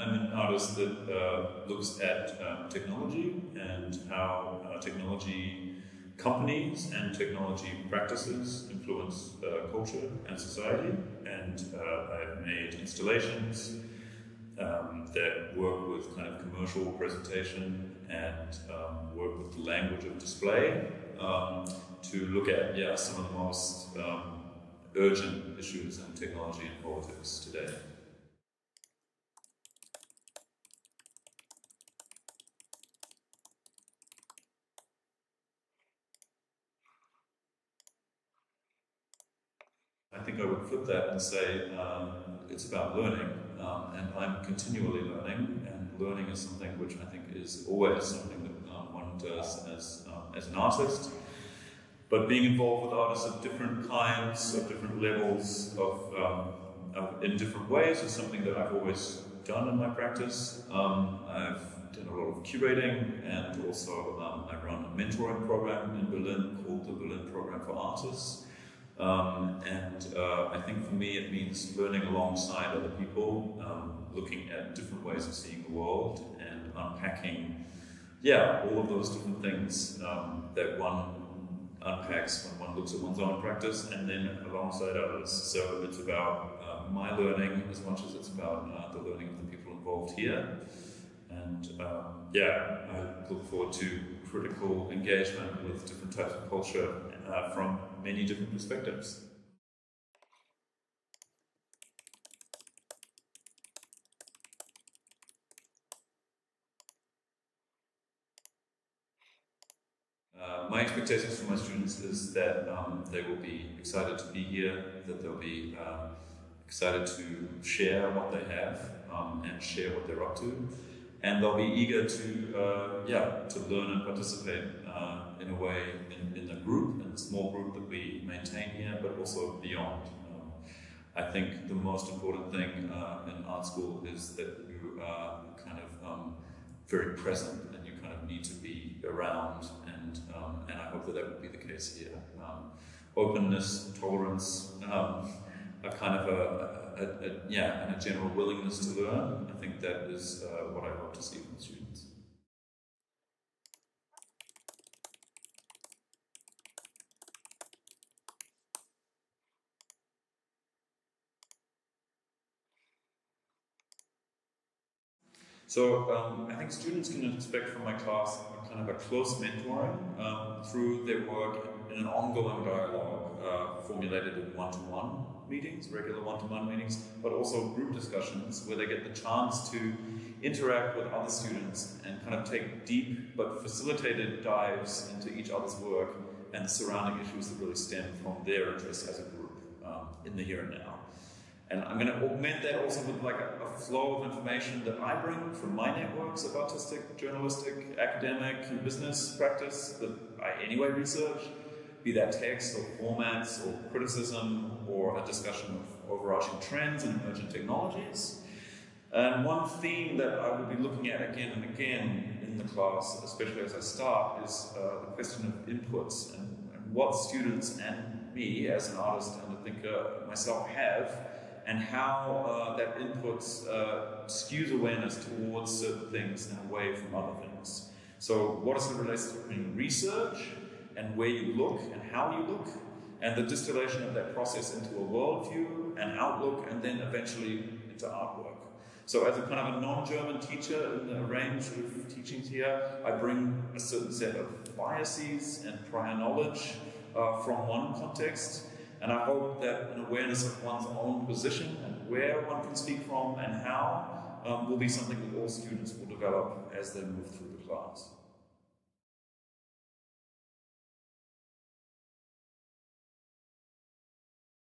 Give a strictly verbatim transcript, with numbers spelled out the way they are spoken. I'm an artist that uh, looks at um, technology and how uh, technology companies and technology practices influence uh, culture and society. And uh, I've made installations um, that work with kind of commercial presentation and um, work with the language of display um, to look at yeah, some of the most um, urgent issues in technology and politics today. I think I would flip that and say um, it's about learning, um, and I'm continually learning, and learning is something which I think is always something that um, one does as, um, as an artist. But being involved with artists of different kinds, of different levels, of, um, of in different ways is something that I've always done in my practice. Um, I've done a lot of curating, and also um, I run a mentoring program in Berlin called the Berlin Program for Artists. Um, and uh, I think for me it means learning alongside other people, um, looking at different ways of seeing the world and unpacking, yeah, all of those different things um, that one unpacks when one looks at one's own practice and then alongside others. So it's about uh, my learning as much as it's about uh, the learning of the people involved here. And um, yeah, I look forward to critical engagement with different types of culture uh, from many different perspectives. Uh, my expectations for my students is that um, they will be excited to be here, that they'll be uh, excited to share what they have um, and share what they're up to. And they'll be eager to, uh, yeah, to learn and participate uh, in a way in, in the group, in the small group that we maintain here, but also beyond. Um, I think the most important thing uh, in art school is that you are kind of um, very present, and you kind of need to be around, and, um, and I hope that that will be the case here. Um, openness, tolerance, um, a kind of a, a A, a, yeah, and a general willingness to learn. I think that is uh, what I hope to see from the students. So um, I think students can expect from my class a kind of a close mentoring um, through their work in an ongoing dialogue uh, formulated in one-to-one meetings, regular one-to-one meetings, but also group discussions where they get the chance to interact with other students and kind of take deep but facilitated dives into each other's work and the surrounding issues that really stem from their interests as a group um, in the here and now. And I'm going to augment that also with like a, a flow of information that I bring from my networks of artistic, journalistic, academic, and business practice that I anyway research, be that text or formats or criticism or a discussion of overarching trends and emerging technologies. And one theme that I will be looking at again and again in the class, especially as I start, is uh, the question of inputs and, and what students and me as an artist and a thinker myself have, and how uh, that inputs uh, skews awareness towards certain things and away from other things. So what is the relationship between research and where you look and how you look, and the distillation of that process into a worldview and outlook, and then eventually into artwork. So as a kind of a non-German teacher in a range of teachings here, I bring a certain set of biases and prior knowledge uh, from one context, and I hope that an awareness of one's own position and where one can speak from and how um, will be something that all students will develop as they move through the class.